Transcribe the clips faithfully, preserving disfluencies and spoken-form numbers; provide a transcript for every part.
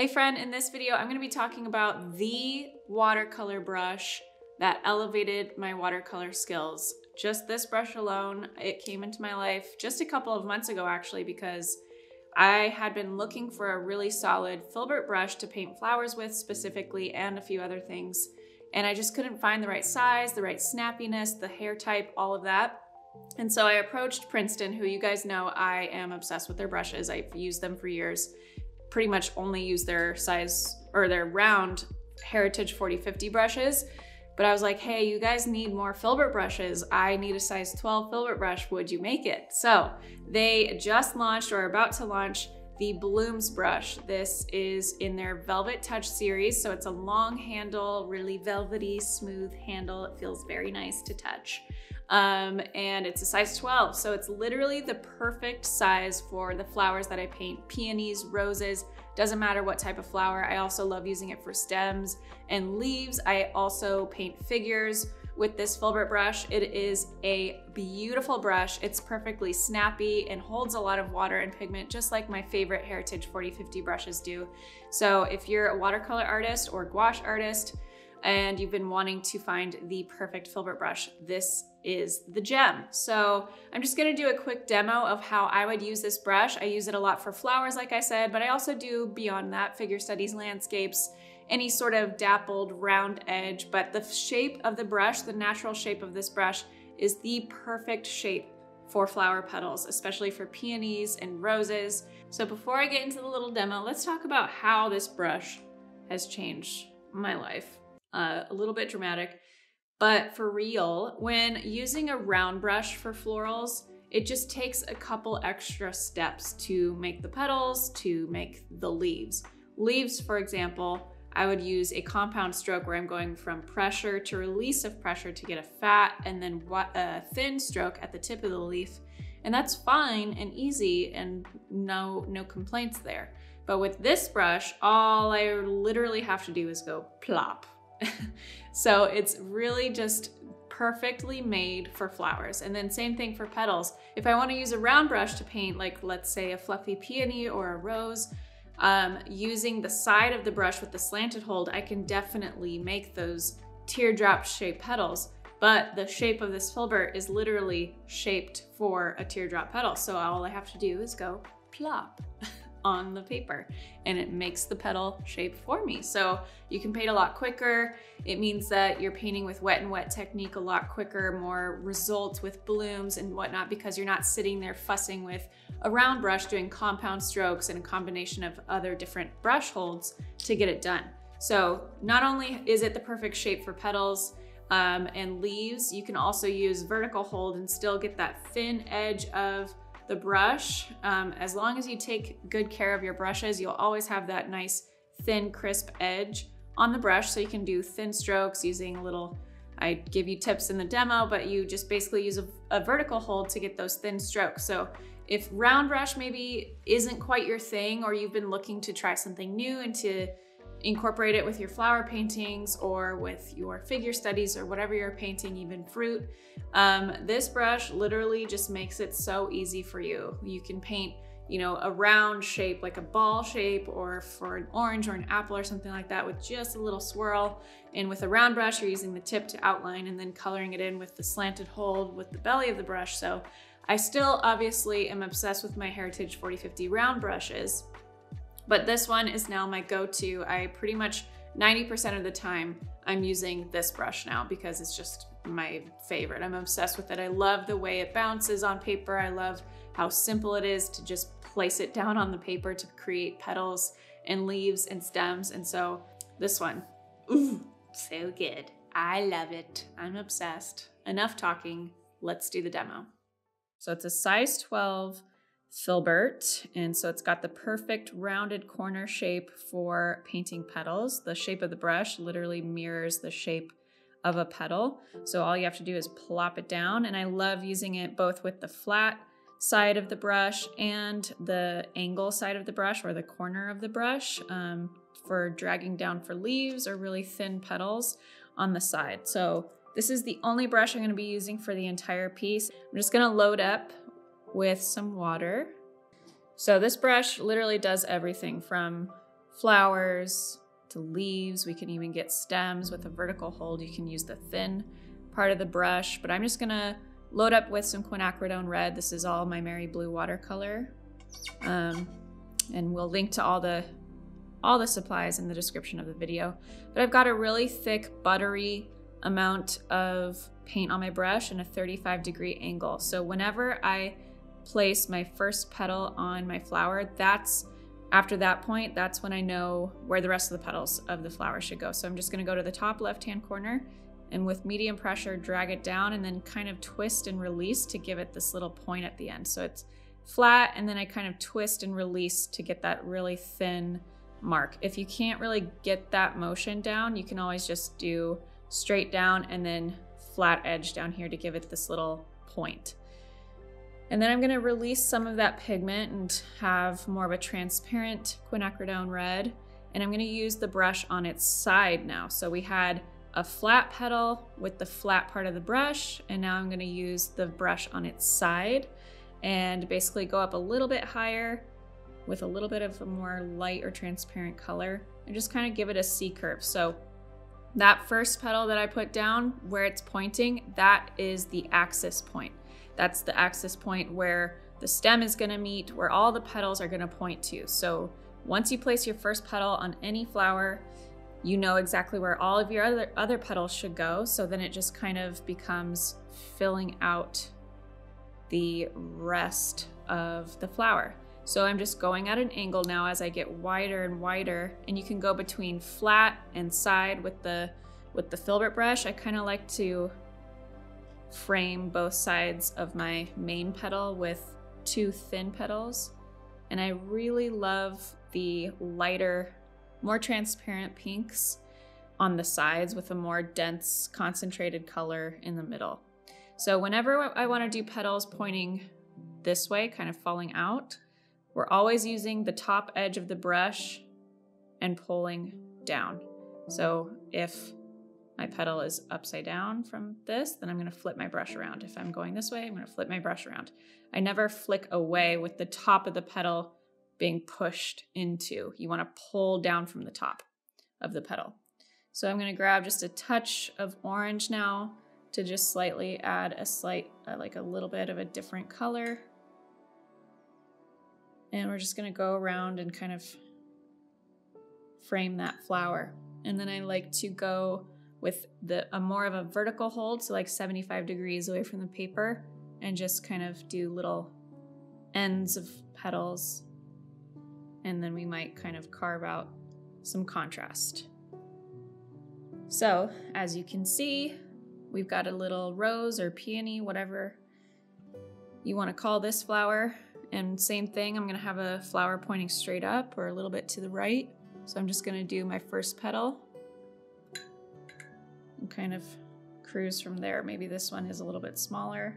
Hey friend, in this video, I'm gonna be talking about the watercolor brush that elevated my watercolor skills. Just this brush alone, it came into my life just a couple of months ago actually, because I had been looking for a really solid Filbert brush to paint flowers with specifically and a few other things. And I just couldn't find the right size, the right snappiness, the hair type, all of that. And so I approached Princeton, who you guys know I am obsessed with their brushes. I've used them for years. Pretty much only use their size or their round Heritage forty fifty brushes. But I was like, hey, you guys need more Filbert brushes. I need a size twelve Filbert brush. Would you make it? So they just launched or are about to launch the Blooms brush. This is in their Velvet Touch series. So it's a long handle, really velvety, smooth handle. It feels very nice to touch. Um, and it's a size twelve. So it's literally the perfect size for the flowers that I paint. Peonies, roses, doesn't matter what type of flower. I also love using it for stems and leaves. I also paint figures with this Filbert brush. It is a beautiful brush. It's perfectly snappy and holds a lot of water and pigment, just like my favorite Heritage forty fifty brushes do. So if you're a watercolor artist or gouache artist, and you've been wanting to find the perfect Filbert brush, this is the gem. So I'm just gonna do a quick demo of how I would use this brush. I use it a lot for flowers, like I said, but I also do beyond that, figure studies, landscapes, any sort of dappled round edge, but the shape of the brush, the natural shape of this brush is the perfect shape for flower petals, especially for peonies and roses. So before I get into the little demo, let's talk about how this brush has changed my life. Uh, a little bit dramatic, but for real, when using a round brush for florals, it just takes a couple extra steps to make the petals, to make the leaves. Leaves, for example, I would use a compound stroke where I'm going from pressure to release of pressure to get a fat and then a thin stroke at the tip of the leaf. And that's fine and easy and no, no complaints there. But with this brush, all I literally have to do is go plop. So it's really just perfectly made for flowers. And then same thing for petals. If I want to use a round brush to paint, like let's say a fluffy peony or a rose, um, using the side of the brush with the slanted hold, I can definitely make those teardrop shaped petals. But the shape of this Filbert is literally shaped for a teardrop petal. So all I have to do is go plop on the paper and it makes the petal shape for me. So you can paint a lot quicker. It means that you're painting with wet and wet technique a lot quicker, more results with blooms and whatnot, because you're not sitting there fussing with a round brush doing compound strokes and a combination of other different brush holds to get it done. So not only is it the perfect shape for petals um, and leaves, you can also use vertical hold and still get that thin edge of the brush. Um, as long as you take good care of your brushes, you'll always have that nice thin crisp edge on the brush. So you can do thin strokes using a little, I give you tips in the demo, but you just basically use a, a vertical hold to get those thin strokes. So if round brush maybe isn't quite your thing, or you've been looking to try something new and to incorporate it with your flower paintings or with your figure studies or whatever you're painting, even fruit. Um, this brush literally just makes it so easy for you. You can paint, you know, a round shape, like a ball shape, or for an orange or an apple or something like that with just a little swirl. And with a round brush, you're using the tip to outline and then coloring it in with the slanted hold with the belly of the brush. So I still obviously am obsessed with my Heritage forty fifty round brushes, but this one is now my go-to. I pretty much ninety percent of the time I'm using this brush now because it's just my favorite. I'm obsessed with it. I love the way it bounces on paper. I love how simple it is to just place it down on the paper to create petals and leaves and stems. And so this one, ooh, so good. I love it. I'm obsessed. Enough talking. Let's do the demo. So it's a size twelve Filbert, and so it's got the perfect rounded corner shape for painting petals. The shape of the brush literally mirrors the shape of a petal. So all you have to do is plop it down, and I love using it both with the flat side of the brush and the angle side of the brush or the corner of the brush um, for dragging down for leaves or really thin petals on the side. So this is the only brush I'm going to be using for the entire piece. I'm just going to load up with some water. So this brush literally does everything from flowers to leaves. We can even get stems with a vertical hold. You can use the thin part of the brush, but I'm just gonna load up with some quinacridone red. This is all my Mary Blue watercolor. Um, and we'll link to all the all the supplies in the description of the video. But I've got a really thick, buttery amount of paint on my brush and a thirty-five degree angle. So whenever I place my first petal on my flower, that's after that point, that's when I know where the rest of the petals of the flower should go. So I'm just gonna go to the top left-hand corner and with medium pressure, drag it down and then kind of twist and release to give it this little point at the end. So it's flat and then I kind of twist and release to get that really thin mark. If you can't really get that motion down, you can always just do straight down and then flat edge down here to give it this little point. And then I'm gonna release some of that pigment and have more of a transparent quinacridone red. And I'm gonna use the brush on its side now. So we had a flat petal with the flat part of the brush, and now I'm gonna use the brush on its side and basically go up a little bit higher with a little bit of a more light or transparent color and just kind of give it a C curve. So that first petal that I put down where it's pointing, that is the axis point. That's the axis point where the stem is gonna meet, where all the petals are gonna point to. So once you place your first petal on any flower, you know exactly where all of your other, other petals should go. So then it just kind of becomes filling out the rest of the flower. So I'm just going at an angle now as I get wider and wider, and you can go between flat and side with the with the Filbert brush. I kind of like to frame both sides of my main petal with two thin petals, and I really love the lighter, more transparent pinks on the sides with a more dense, concentrated color in the middle. So whenever I want to do petals pointing this way, kind of falling out, we're always using the top edge of the brush and pulling down. So if my petal is upside down from this, then I'm gonna flip my brush around. If I'm going this way, I'm gonna flip my brush around. I never flick away with the top of the petal being pushed into. You wanna pull down from the top of the petal. So I'm gonna grab just a touch of orange now to just slightly add a slight, uh, like a little bit of a different color. And we're just gonna go around and kind of frame that flower. And then I like to go with the a more of a vertical hold, so like seventy-five degrees away from the paper, and just kind of do little ends of petals. And then we might kind of carve out some contrast. So as you can see, we've got a little rose or peony, whatever you wanna call this flower. And same thing, I'm gonna have a flower pointing straight up or a little bit to the right. So I'm just gonna do my first petal and kind of cruise from there. Maybe this one is a little bit smaller.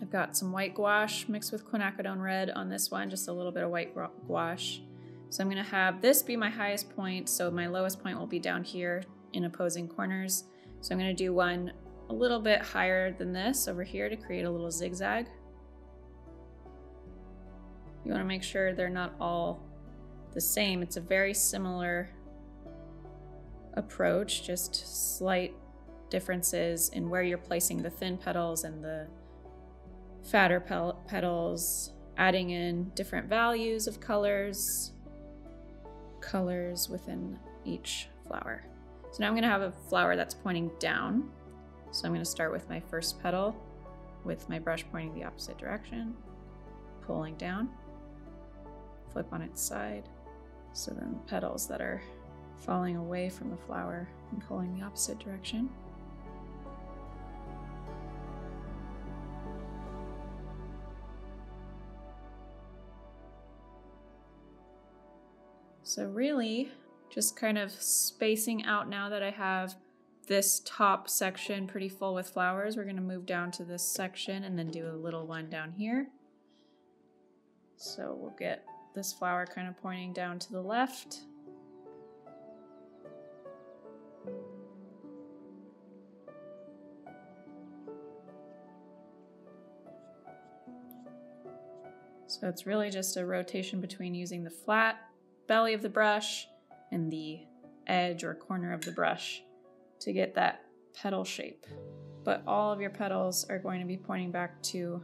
I've got some white gouache mixed with quinacridone red on this one, just a little bit of white gouache. So I'm gonna have this be my highest point, so my lowest point will be down here in opposing corners. So I'm gonna do one a little bit higher than this over here to create a little zigzag. You want to make sure they're not all the same. It's a very similar approach, just slight differences in where you're placing the thin petals and the fatter petals, adding in different values of colors, colors within each flower. So now I'm going to have a flower that's pointing down. So I'm going to start with my first petal with my brush pointing the opposite direction, pulling down. Flip on its side. So then the petals that are falling away from the flower and pulling the opposite direction. So really just kind of spacing out now that I have this top section pretty full with flowers. We're gonna move down to this section and then do a little one down here. So we'll get this flower kind of pointing down to the left. So it's really just a rotation between using the flat belly of the brush and the edge or corner of the brush to get that petal shape. But all of your petals are going to be pointing back to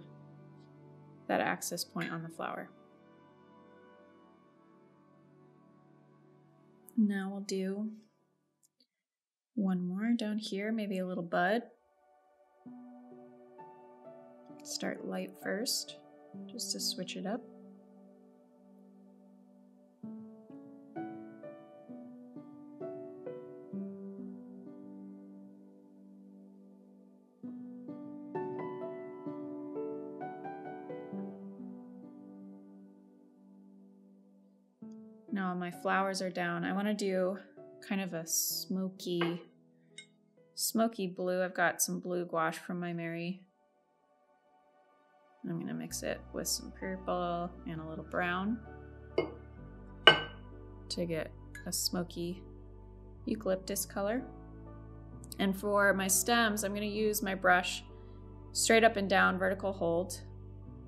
that axis point on the flower. Now we'll do one more down here, maybe a little bud. Start light first, just to switch it up. Now my flowers are down. I want to do kind of a smoky, smoky blue. I've got some blue gouache from my Mary. I'm going to mix it with some purple and a little brown to get a smoky eucalyptus color. And for my stems, I'm going to use my brush straight up and down, vertical hold.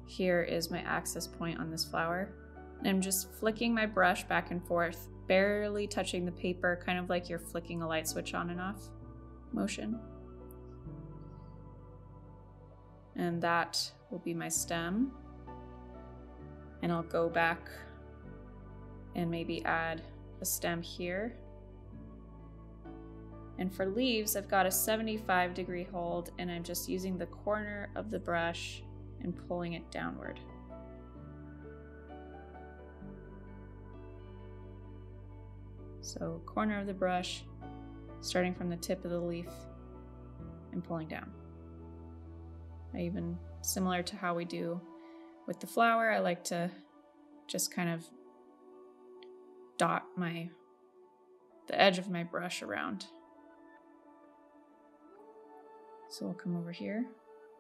Here is my axis point on this flower. And I'm just flicking my brush back and forth, barely touching the paper, kind of like you're flicking a light switch on and off motion. And that will be my stem. And I'll go back and maybe add a stem here. And for leaves, I've got a seventy-five degree hold, and I'm just using the corner of the brush and pulling it downward. So corner of the brush, starting from the tip of the leaf and pulling down. I even, similar to how we do with the flower, I like to just kind of dot my, the edge of my brush around. So we'll come over here.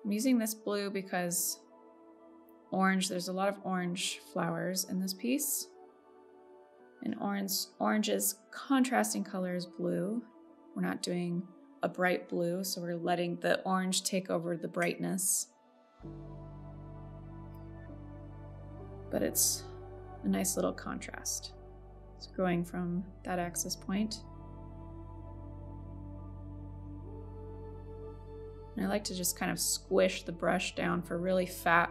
I'm using this blue because orange, there's a lot of orange flowers in this piece. And orange, orange's contrasting color is blue. We're not doing a bright blue, so we're letting the orange take over the brightness. But it's a nice little contrast. It's going from that axis point. And I like to just kind of squish the brush down for really fat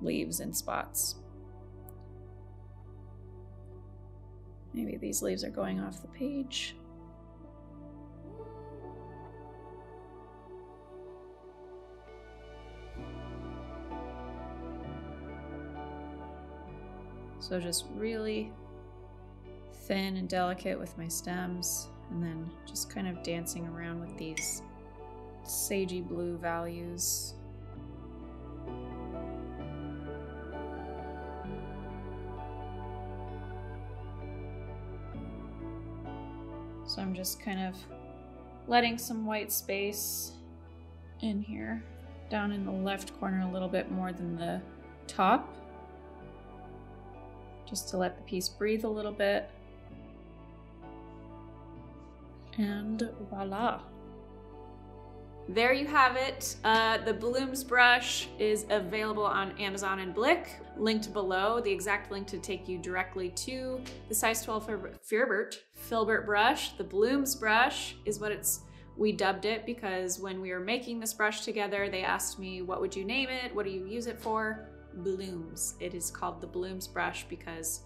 leaves and spots. Maybe these leaves are going off the page. So just really thin and delicate with my stems, and then just kind of dancing around with these sagey blue values. So I'm just kind of letting some white space in here, down in the left corner a little bit more than the top, just to let the piece breathe a little bit. And voila. There you have it. Uh, the Blooms brush is available on Amazon and Blick, linked below. The exact link to take you directly to the size twelve Filbert, Filbert brush. The Blooms brush is what it's, we dubbed it, because when we were making this brush together, they asked me, what would you name it? What do you use it for? Blooms. It is called the Blooms brush because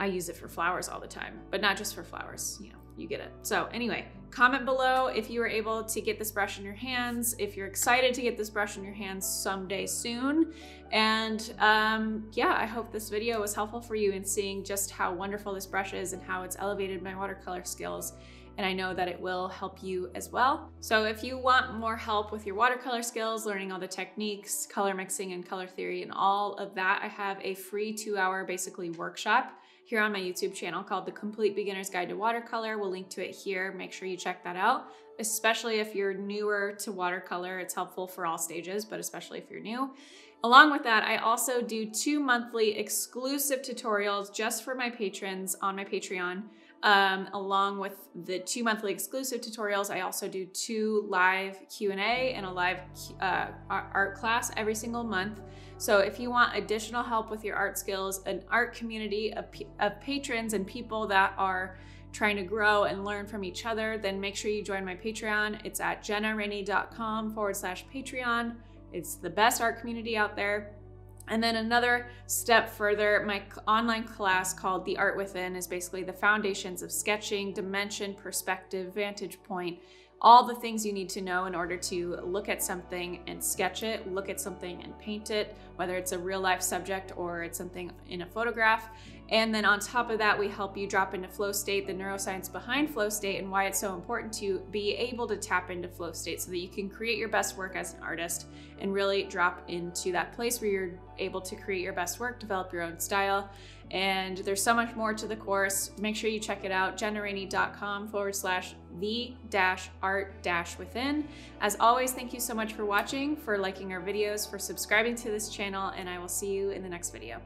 I use it for flowers all the time, but not just for flowers, you know. You get it. So anyway, comment below if you were able to get this brush in your hands, if you're excited to get this brush in your hands someday soon. And um, yeah, I hope this video was helpful for you in seeing just how wonderful this brush is and how it's elevated my watercolor skills. And I know that it will help you as well. So if you want more help with your watercolor skills, learning all the techniques, color mixing and color theory and all of that, I have a free two hour basically workshop here on my YouTube channel called The Complete Beginner's Guide to Watercolor. We'll link to it here. Make sure you check that out, especially if you're newer to watercolor. It's helpful for all stages, but especially if you're new. Along with that, I also do two monthly exclusive tutorials just for my patrons on my Patreon. Um, along with the two monthly exclusive tutorials, I also do two live Q and A and a live uh, art class every single month. So if you want additional help with your art skills, an art community of, of patrons and people that are trying to grow and learn from each other, then make sure you join my Patreon. It's at jennarainey.com forward slash Patreon. It's the best art community out there. And then another step further, my online class called The Art Within is basically the foundations of sketching, dimension, perspective, vantage point, all the things you need to know in order to look at something and sketch it, look at something and paint it, whether it's a real life subject or it's something in a photograph. And then on top of that, we help you drop into flow state, the neuroscience behind flow state and why it's so important to be able to tap into flow state so that you can create your best work as an artist and really drop into that place where you're able to create your best work, develop your own style. And there's so much more to the course. Make sure you check it out, jennarainey.com forward slash the dash art dash within. As always, thank you so much for watching, for liking our videos, for subscribing to this channel, and I will see you in the next video.